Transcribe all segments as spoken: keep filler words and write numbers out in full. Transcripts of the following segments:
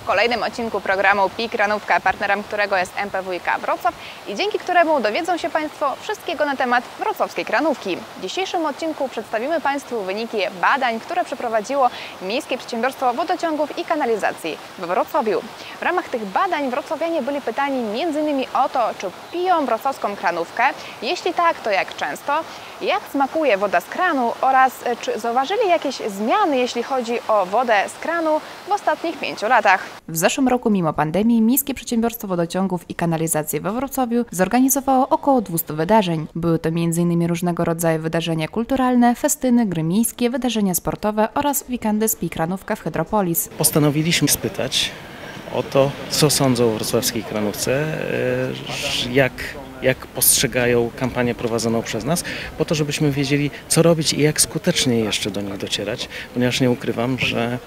W kolejnym odcinku programu PIJKRANÓWKA, partnerem którego jest M P W I K Wrocław i dzięki któremu dowiedzą się Państwo wszystkiego na temat wrocławskiej kranówki. W dzisiejszym odcinku przedstawimy Państwu wyniki badań, które przeprowadziło Miejskie Przedsiębiorstwo Wodociągów i Kanalizacji we Wrocławiu. W ramach tych badań wrocławianie byli pytani między innymi o to, czy piją wrocławską kranówkę, jeśli tak, to jak często, jak smakuje woda z kranu oraz czy zauważyli jakieś zmiany, jeśli chodzi o wodę z kranu w ostatnich pięciu latach. W zeszłym roku, mimo pandemii, Miejskie Przedsiębiorstwo Wodociągów i Kanalizacji we Wrocławiu zorganizowało około dwustu wydarzeń. Były to między innymi różnego rodzaju wydarzenia kulturalne, festyny, gry miejskie, wydarzenia sportowe oraz weekendy z PIJKRANÓWKA w Hydropolis. Postanowiliśmy spytać o to, co sądzą o wrocławskiej kranówce, jak jak postrzegają kampanię prowadzoną przez nas, po to, żebyśmy wiedzieli, co robić i jak skutecznie jeszcze do nich docierać, ponieważ nie ukrywam, że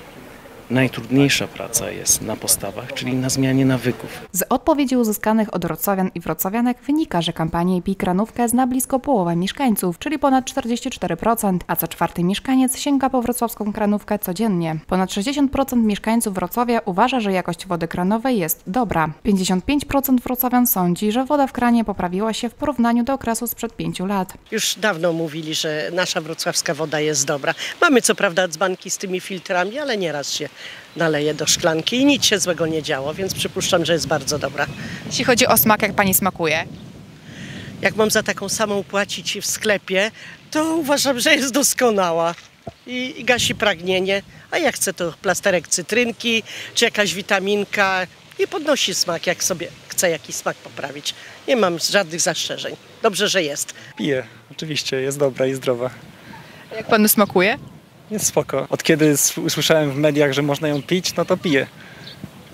najtrudniejsza praca jest na postawach, czyli na zmianie nawyków. Z odpowiedzi uzyskanych od wrocławian i wrocławianek wynika, że kampanię PIJKRANÓWKA zna blisko połowa mieszkańców, czyli ponad czterdzieści cztery procent, a co czwarty mieszkaniec sięga po wrocławską kranówkę codziennie. Ponad sześćdziesiąt procent mieszkańców Wrocławia uważa, że jakość wody kranowej jest dobra. pięćdziesiąt pięć procent wrocławian sądzi, że woda w kranie poprawiła się w porównaniu do okresu sprzed pięciu lat. Już dawno mówili, że nasza wrocławska woda jest dobra. Mamy co prawda dzbanki z tymi filtrami, ale nieraz się naleje do szklanki i nic się złego nie działo, więc przypuszczam, że jest bardzo dobra. Jeśli chodzi o smak, jak Pani smakuje? Jak mam za taką samą płacić w sklepie, to uważam, że jest doskonała i, i gasi pragnienie. A ja chcę to plasterek cytrynki czy jakaś witaminka i podnosi smak, jak sobie chcę jakiś smak poprawić. Nie mam żadnych zastrzeżeń. Dobrze, że jest. Piję, oczywiście, jest dobra i zdrowa. A jak Panu smakuje? Jest spoko. Od kiedy usłyszałem w mediach, że można ją pić, no to piję.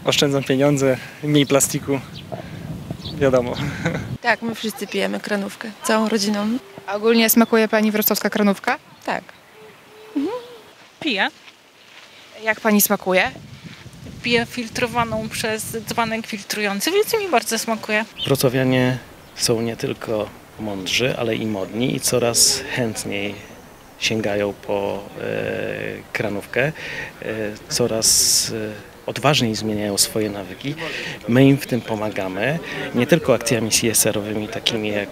Oszczędzam pieniądze, mniej plastiku. Wiadomo. Tak, my wszyscy pijemy kranówkę. Całą rodziną. A ogólnie smakuje Pani wrocławska kranówka? Tak. Mhm. Piję. Jak Pani smakuje? Piję filtrowaną przez dzbanek filtrujący, więc mi bardzo smakuje. Wrocławianie są nie tylko mądrzy, ale i modni i coraz chętniej sięgają po e, kranówkę, e, coraz e, odważniej zmieniają swoje nawyki. My im w tym pomagamy, nie tylko akcjami C S R owymi, takimi jak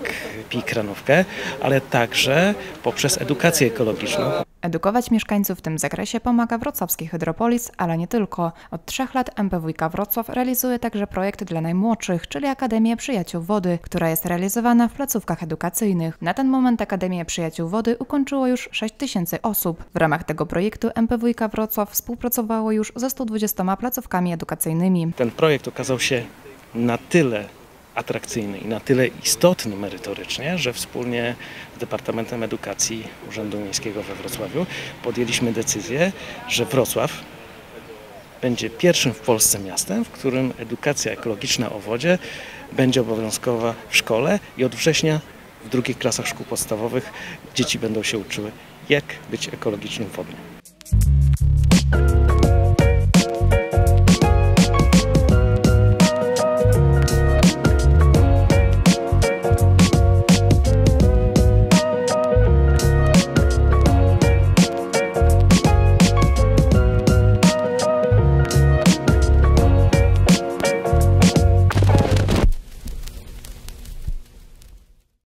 PIJKRANÓWKA, ale także poprzez edukację ekologiczną. Edukować mieszkańców w tym zakresie pomaga wrocławski Hydropolis, ale nie tylko. Od trzech lat M P W I K Wrocław realizuje także projekt dla najmłodszych, czyli Akademię Przyjaciół Wody, która jest realizowana w placówkach edukacyjnych. Na ten moment Akademię Przyjaciół Wody ukończyło już sześć tysięcy osób. W ramach tego projektu M P W I K Wrocław współpracowało już ze stu dwudziestoma placówkami edukacyjnymi. Ten projekt okazał się na tyle atrakcyjny i na tyle istotny merytorycznie, że wspólnie z Departamentem Edukacji Urzędu Miejskiego we Wrocławiu podjęliśmy decyzję, że Wrocław będzie pierwszym w Polsce miastem, w którym edukacja ekologiczna o wodzie będzie obowiązkowa w szkole i od września w drugich klasach szkół podstawowych dzieci będą się uczyły, jak być ekologicznym wodnym.